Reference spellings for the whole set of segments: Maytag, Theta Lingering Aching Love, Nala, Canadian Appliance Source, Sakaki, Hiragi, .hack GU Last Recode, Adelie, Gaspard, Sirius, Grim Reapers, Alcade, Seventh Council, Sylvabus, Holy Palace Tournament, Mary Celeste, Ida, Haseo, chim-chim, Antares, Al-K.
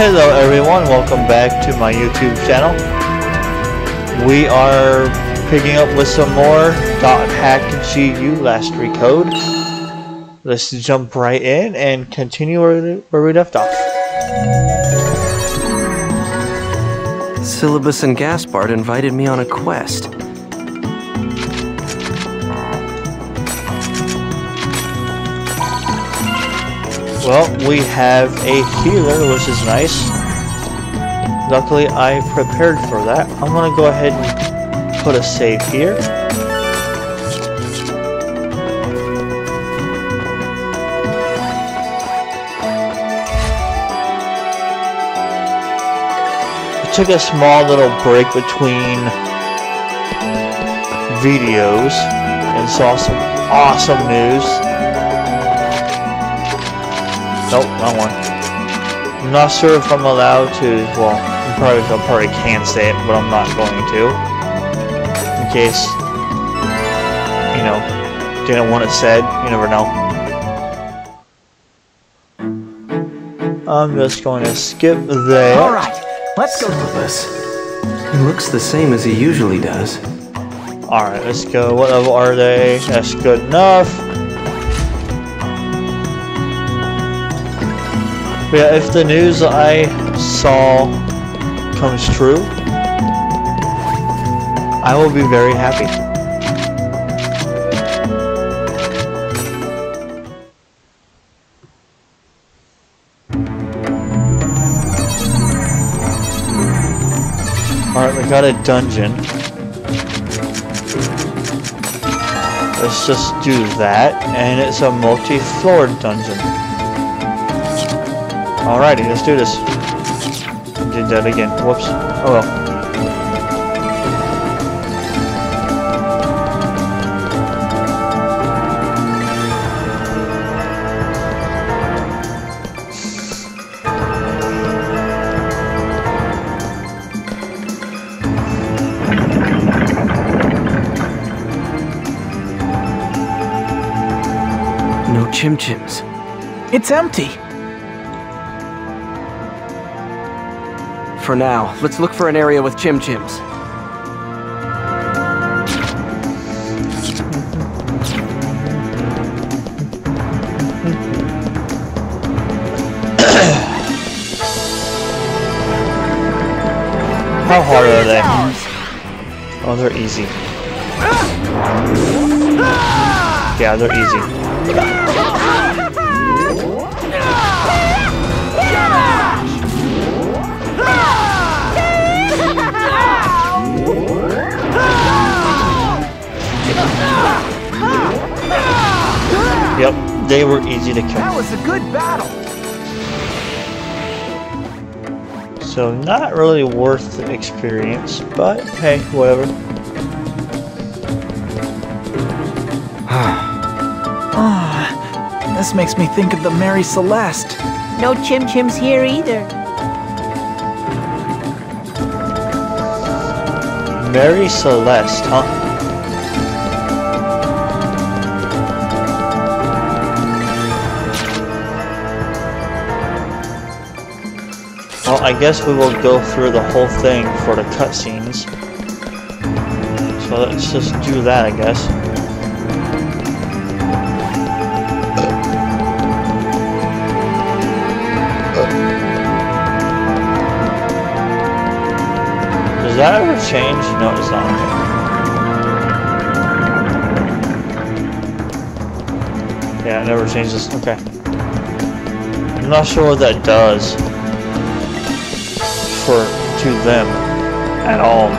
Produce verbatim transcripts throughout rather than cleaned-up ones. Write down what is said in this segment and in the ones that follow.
Hello everyone, welcome back to my YouTube channel. We are picking up with some more .hack G U Last Recode. Let's jump right in and continue where we left off. Sylvabus and Gaspard invited me on a quest. Well, we have a healer, which is nice. Luckily, I prepared for that. I'm gonna go ahead and put a save here. I took a small little break between videos and saw some awesome news. Nope, wrong one. I'm not sure if I'm allowed to, well, I probably, I probably can say it, but I'm not going to. In case, you know, didn't want it said, you never know. I'm just going to skip there. Alright, let's go with this. It looks the same as he usually does. Alright, let's go. What level are they? That's good enough. But yeah, if the news I saw comes true, I will be very happy. Alright, we got a dungeon. Let's just do that, and it's a multi-floored dungeon. Alrighty, let's do this. Did that again. Whoops. Oh well. No chim-chims. It's empty. For now, let's look for an area with chim-chims. How hard are they? Oh, they're easy. Yeah, they're easy. Yep, they were easy to kill. That was a good battle. So not really worth the experience, but hey, whatever. Ah, this makes me think of the Mary Celeste. No chim-chims here either. Mary Celeste, huh? Well, I guess we will go through the whole thing for the cutscenes. So let's just do that, I guess. Does that ever change? No, it's not. Okay. Yeah, it never changes. Okay. I'm not sure what that does. For, to them at all,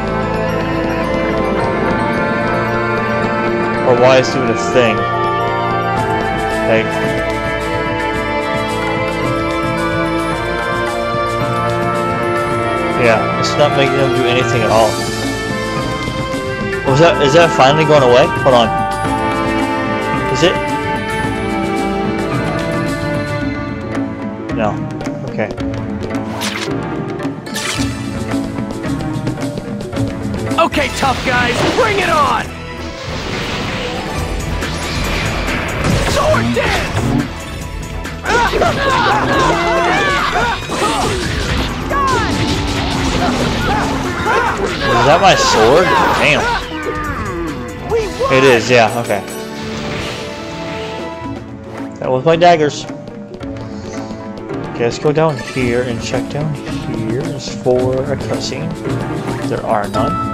or why it's even a thing. Like, yeah, it's not making them do anything at all. Was that? Is that finally going away? Hold on. Is it? No. Okay. Okay, tough guys, bring it on! Sword dance! that my sword? Damn. It is, yeah, okay. That was my daggers. Okay, let's go down here and check down here is for a cutscene. There are none.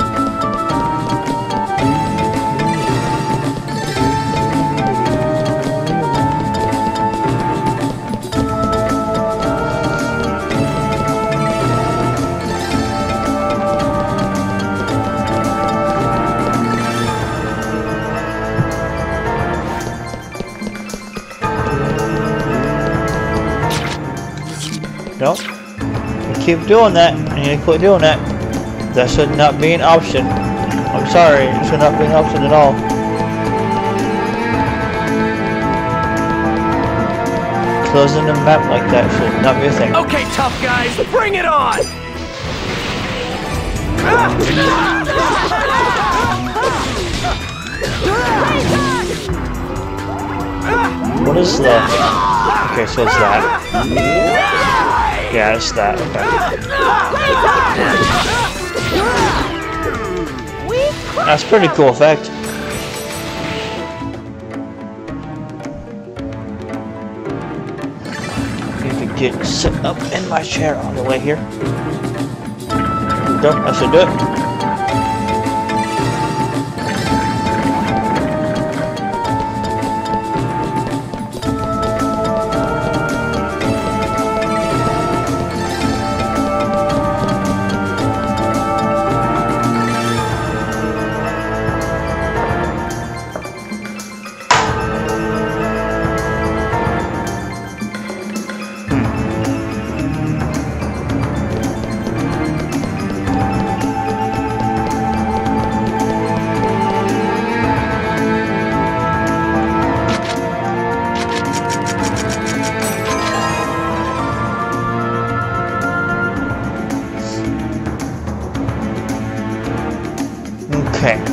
Nope. You keep doing that, and you quit doing that. That should not be an option. I'm sorry, it should not be an option at all. Closing the map like that should not be a thing. Okay, tough guys, bring it on! What is that? Okay, so it's that. Yeah, it's that. Okay. That's a pretty cool effect. Need to get sit up in my chair on the way here. Done. I should do it.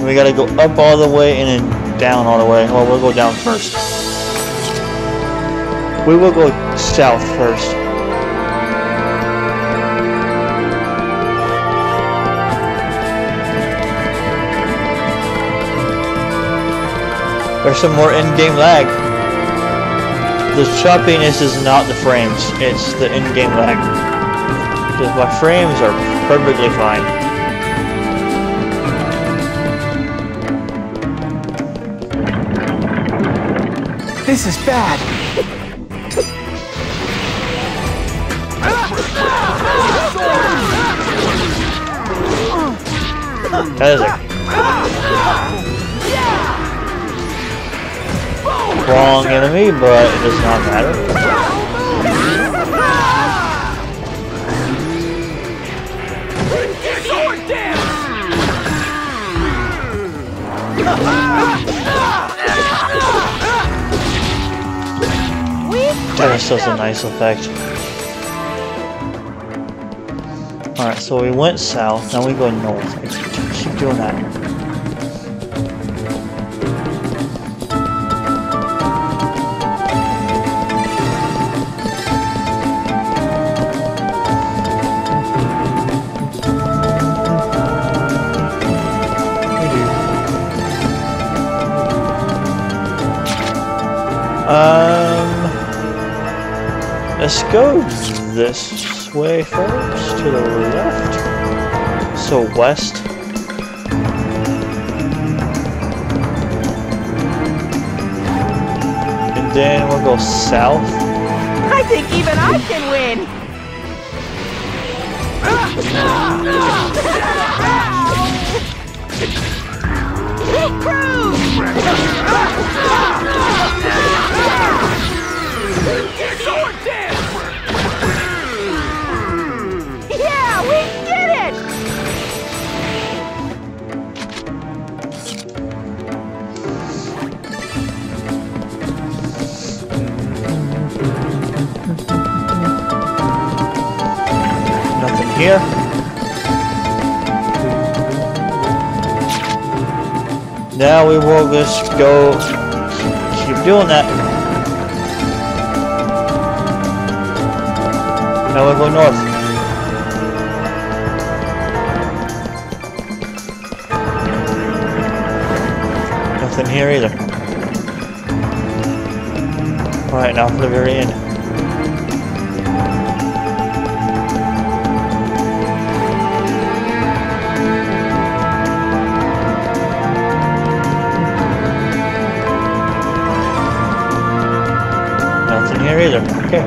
We gotta go up all the way and then down all the way. Well, we'll go down first. We will go south first. There's some more in-game lag. The choppiness is not the frames, it's the in-game lag. Because my frames are perfectly fine. This is bad. That is a wrong enemy, but it does not matter. That is such a nice effect. Alright, so we went south, now we go north. I keep doing that. Uh Let's go this way first, to the left, so west. And then we'll go south. I think even I can win! Big crew! We did it! Nothing here. Now we will just go keep doing that. Now we go north. here either. Alright, now for the very end. Nothing here either. Okay.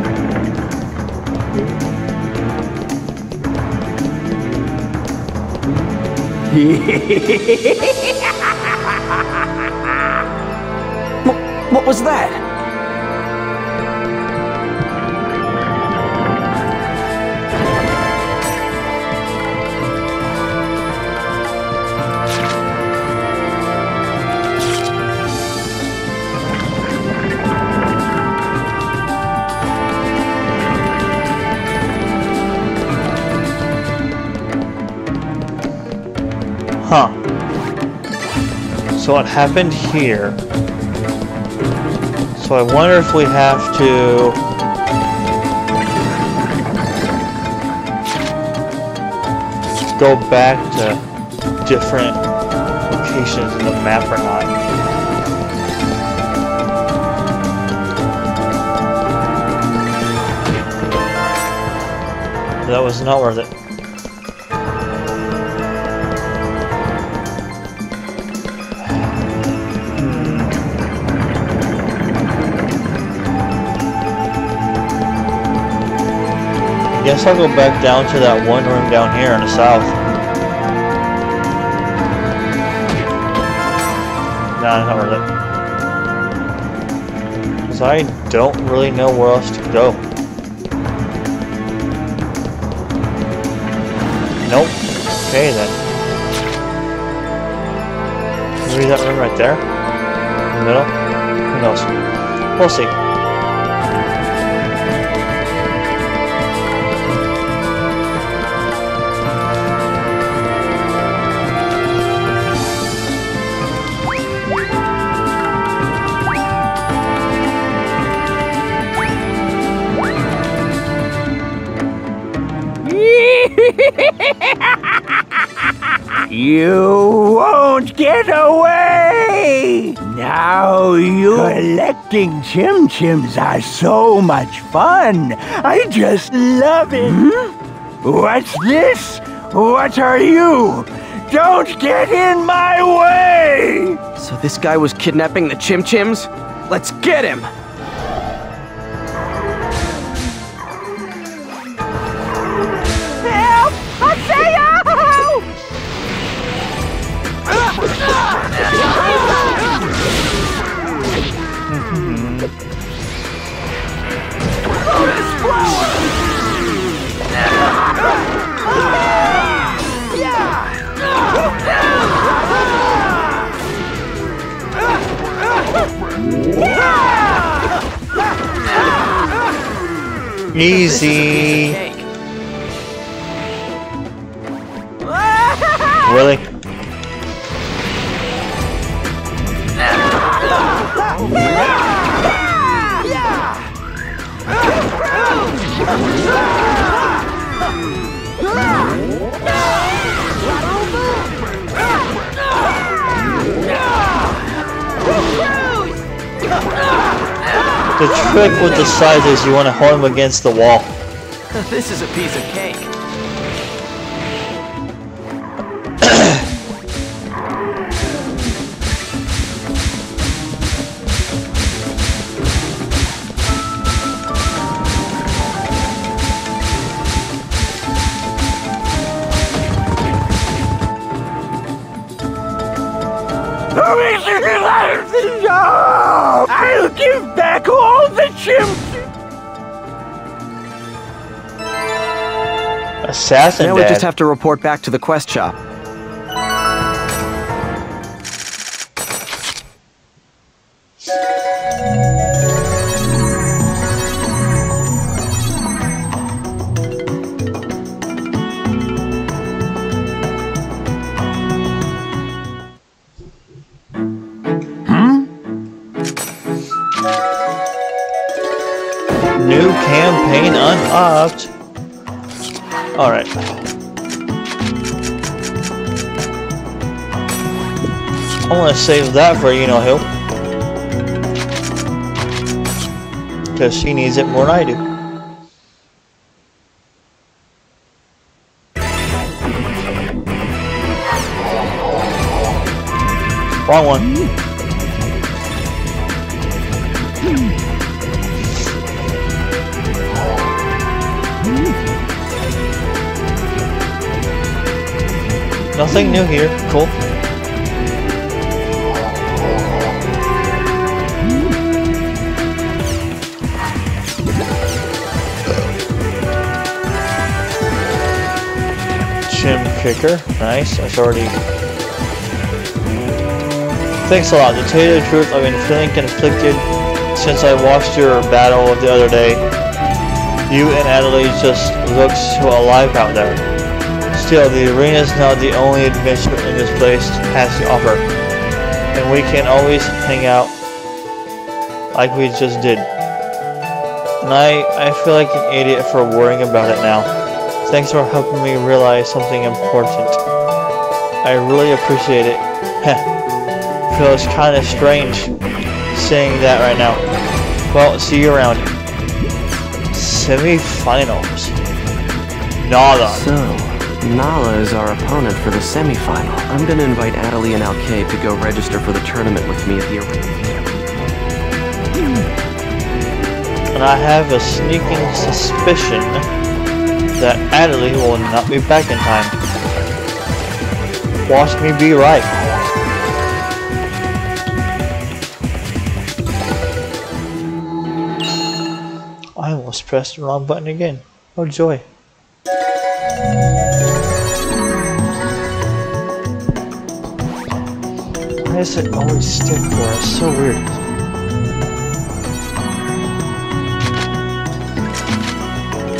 what, what was that? Huh. So what happened here? So I wonder if we have to... go back to different locations in the map or not. That was not worth it. Guess I'll go back down to that one room down here in the south. Nah, not really. Because I don't really know where else to go. Nope. Okay then. Maybe that room right there? In the middle? Who knows? We'll see. You won't get away! Now you... Collecting chim-chims are so much fun! I just love it! Hmm? What's this? What are you? Don't get in my way! So this guy was kidnapping the chim-chims? Let's get him! Easy. Really? The trick with the size is you want to hold him against the wall. This is a piece of cake. I'll give back all the chimps. Assassin. Now we just have to report back to the quest shop. Unlocked. All right. I want to save that for you know who, because she needs it more than I do. Wrong one. Nothing new here. Cool. Gym kicker. Nice. That's already. Thanks a lot. To tell you the truth, I've been feeling conflicted since I watched your battle of the other day. You and Adelie just looks so alive out there. Still, the arena is not the only adventure in this place has to offer, and we can always hang out like we just did. And I, I feel like an idiot for worrying about it now. Thanks for helping me realize something important. I really appreciate it. Heh. Feels kind of strange saying that right now. Well, see you around. Semi-finals. Nala. So, Nala is our opponent for the semi-final. I'm gonna invite Adelie and Al-K to go register for the tournament with me at the arena. And I have a sneaking suspicion that Adelie will not be back in time. Watch me be right. Press the wrong button again. Oh joy. Why does it always stick for us? So weird.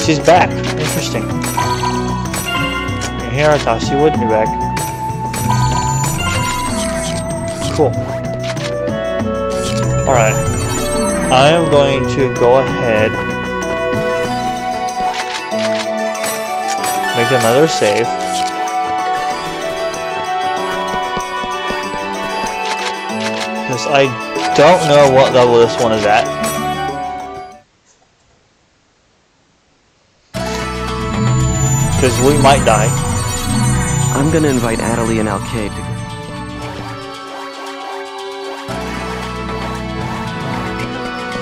She's back. Interesting. And here I thought she wouldn't be back. Cool. Alright. I am going to go ahead, make another save. Because I don't know what level this one is at. Because we might die. I'm gonna invite Adelie and Alcade to go.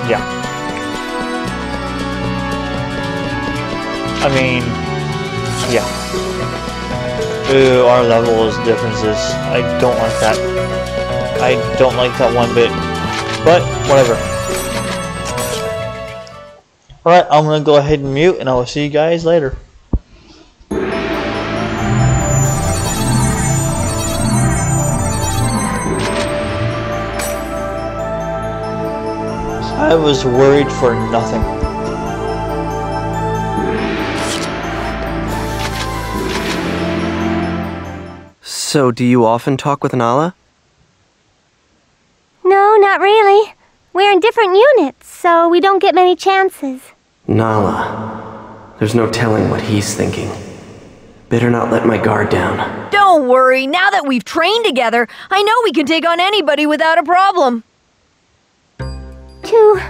Yeah. I mean. Yeah. Ooh, our levels differences. I don't like that. I don't like that one bit. But, whatever. Alright, I'm gonna go ahead and mute, and I will see you guys later. I was worried for nothing. So, do you often talk with Nala? No, not really. We're in different units, so we don't get many chances. Nala. There's no telling what he's thinking. Better not let my guard down. Don't worry. Now that we've trained together, I know we can take on anybody without a problem. Two...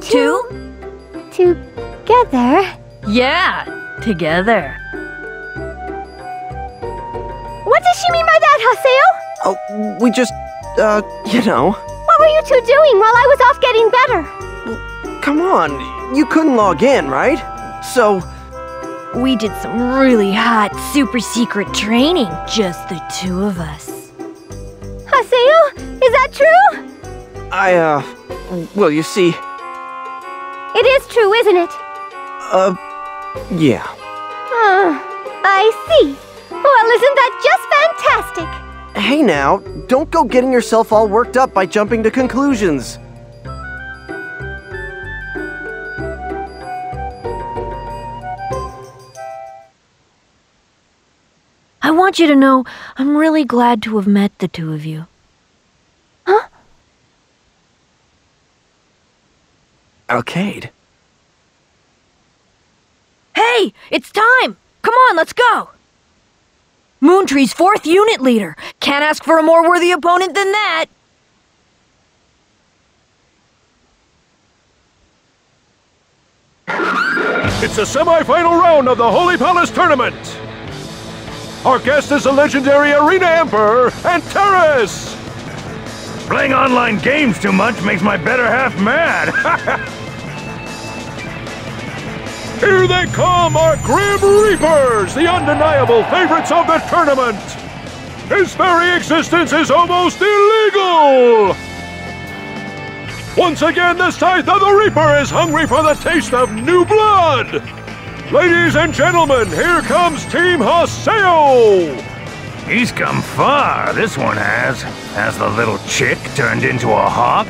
Two? Two... Together? Yeah, together. What does she mean by that, Haseo? Oh, we just, uh, you know. What were you two doing while I was off getting better? Well, come on, you couldn't log in, right? So... We did some really hot, super-secret training, just the two of us. Haseo, is that true? I, uh, well, you see... It is true, isn't it? Uh, yeah. Uh, I see. Well, isn't that just fantastic? Hey now, don't go getting yourself all worked up by jumping to conclusions. I want you to know, I'm really glad to have met the two of you. Huh? Alcade. Hey, it's time! Come on, let's go! Moontree's fourth unit leader. Can't ask for a more worthy opponent than that. It's the semi-final round of the Holy Palace Tournament. Our guest is the legendary Arena Emperor, Antares. Playing online games too much makes my better half mad. Here they come, our Grim Reapers, the undeniable favorites of the tournament. His very existence is almost illegal. Once again, the scythe of the Reaper is hungry for the taste of new blood! Ladies and gentlemen, here comes Team Haseo! He's come far, this one has. Has the little chick turned into a hawk?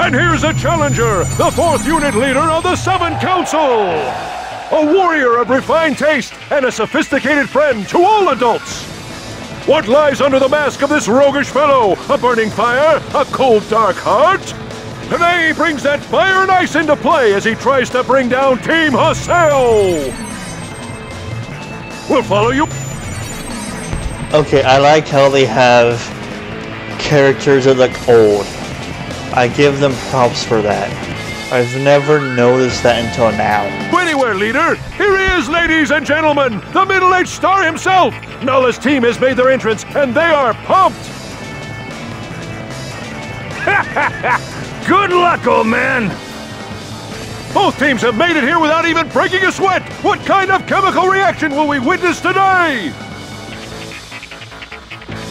And here's a challenger, the fourth unit leader of the Seventh Council! A warrior of refined taste and a sophisticated friend to all adults! What lies under the mask of this roguish fellow? A burning fire? A cold, dark heart? Today he brings that fire and ice into play as he tries to bring down Team Haseo! We'll follow you. Okay, I like how they have characters that look old. I give them props for that. I've never noticed that until now. Anywhere, leader! Here he is, ladies and gentlemen! The middle-aged star himself! Nala's team has made their entrance, and they are pumped! Good luck, old man! Both teams have made it here without even breaking a sweat! What kind of chemical reaction will we witness today?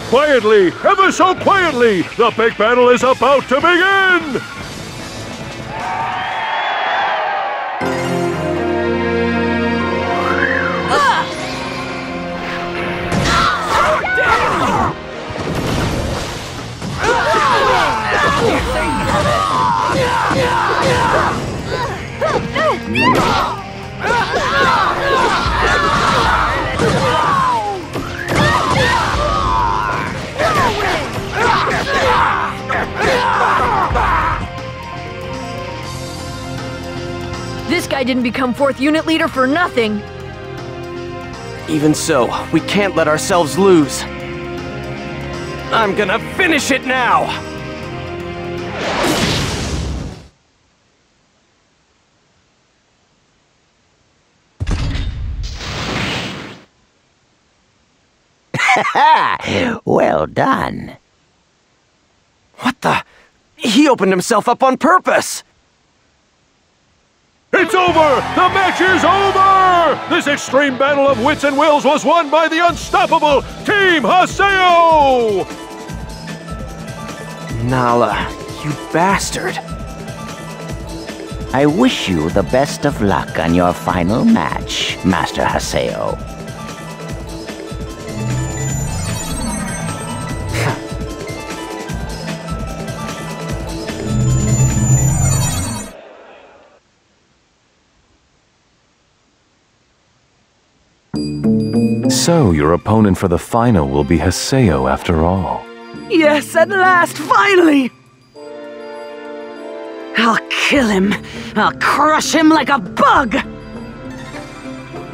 Quietly, ever so quietly, the big battle is about to begin! This guy didn't become fourth unit leader for nothing. Even so, we can't let ourselves lose. I'm gonna finish it now! Well done. What the? He opened himself up on purpose! It's over! The match is over! This extreme battle of wits and wills was won by the unstoppable Team Haseo! Nala, you bastard. I wish you the best of luck on your final match, Master Haseo. So, your opponent for the final will be Haseo after all. Yes, at last, finally! I'll kill him. I'll crush him like a bug!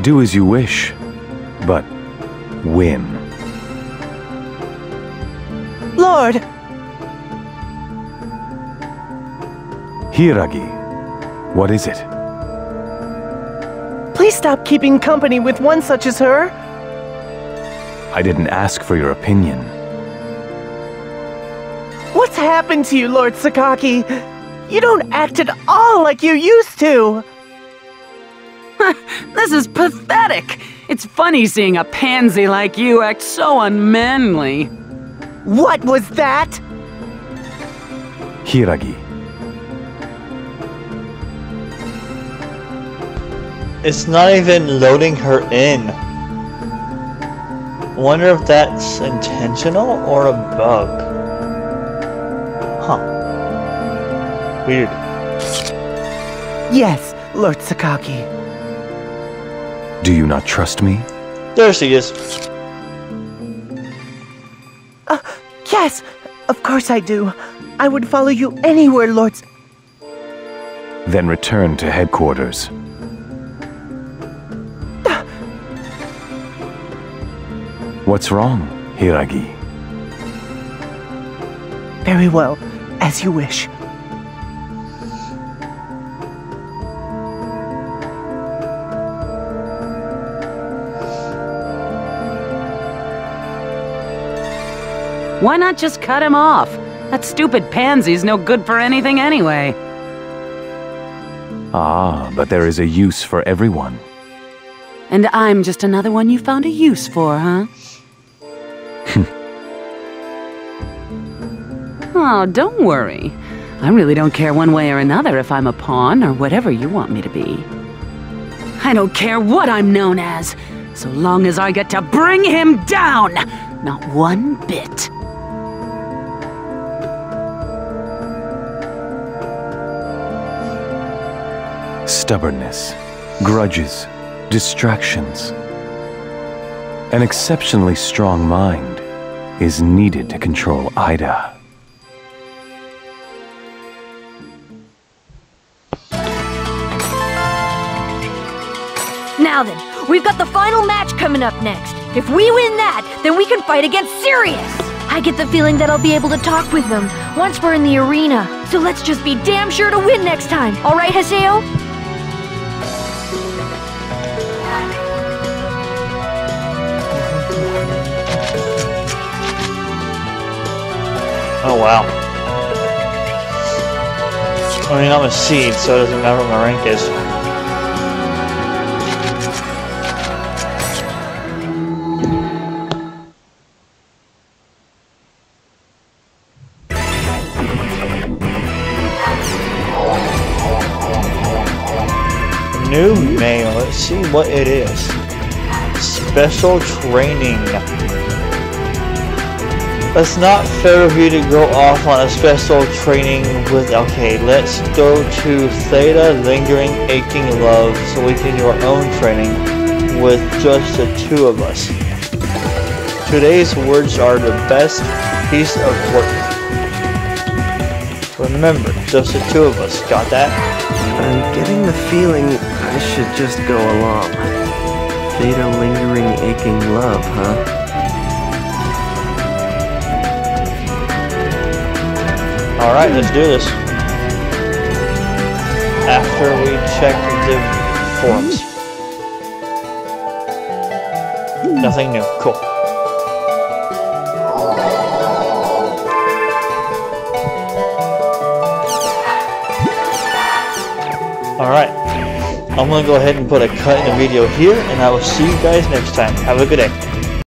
Do as you wish, but win. Lord! Hiragi, what is it? Please stop keeping company with one such as her. I didn't ask for your opinion. What's happened to you, Lord Sakaki? You don't act at all like you used to! This is pathetic! It's funny seeing a pansy like you act so unmanly. What was that? Hiragi. It's not even loading her in. Wonder if that's intentional or a bug. Huh. Weird. Yes, Lord Sakaki. Do you not trust me? There she is. Uh, yes, of course I do. I would follow you anywhere, Lord. Then return to headquarters. What's wrong, Hiragi? Very well, as you wish. Why not just cut him off? That stupid pansy's no good for anything anyway. Ah, but there is a use for everyone. And I'm just another one you found a use for, huh? Oh, don't worry. I really don't care one way or another if I'm a pawn or whatever you want me to be. I don't care what I'm known as, so long as I get to bring him down! Not one bit. Stubbornness, grudges, distractions. An exceptionally strong mind is needed to control Ida. Now then, we've got the final match coming up next. If we win that, then we can fight against Sirius! I get the feeling that I'll be able to talk with them once we're in the arena. So let's just be damn sure to win next time, alright, Haseo? Oh wow. I mean, I'm a seed, so it doesn't matter what my rank is. New mail, let's see what it is. Special training. That's not fair of you to go off on a special training with Alcade. Let's go to Theta Lingering Aching Love so we can do our own training with just the two of us. Today's words are the best piece of work. Remember, just the two of us. Got that? I'm getting the feeling I should just go along. Theta Lingering Aching Love, huh? Alright, let's do this. After we check the forms. Nothing new. Cool. Alright, I'm going to go ahead and put a cut in the video here, and I will see you guys next time. Have a good day.